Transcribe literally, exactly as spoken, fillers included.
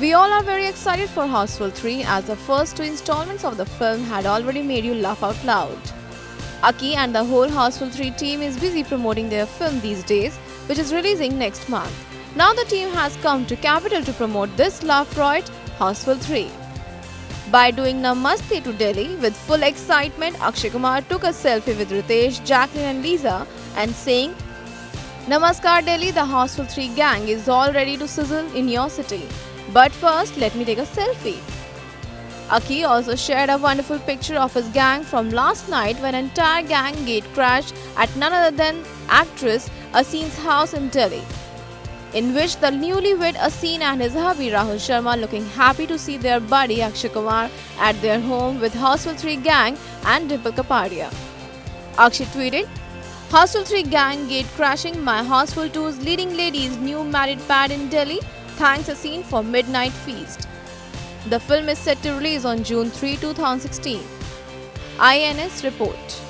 We all are very excited for Houseful three as the first two installments of the film had already made you laugh out loud. Aki and the whole Houseful three team is busy promoting their film these days, which is releasing next month. Now the team has come to capital to promote this laugh riot, Houseful three. By doing Namaste to Delhi with full excitement, Akshay Kumar took a selfie with Riteish, Jacqueline and Lisa and saying, "Namaskar Delhi, the Houseful three gang is all ready to sizzle in your city. But first, let me take a selfie." Aki also shared a wonderful picture of his gang from last night when an entire gang gate crashed at none other than actress Asin's house in Delhi, in which the newlywed Asin and his hubby Rahul Sharma looking happy to see their buddy Akshay Kumar at their home with Houseful three gang and Dipika Kapadia. Akshay tweeted, Houseful three gang gate crashing, my Houseful two's leading lady's new married pad in Delhi. Thanks Asin for midnight feast." The film is set to release on June third, two thousand sixteen. I A N S report.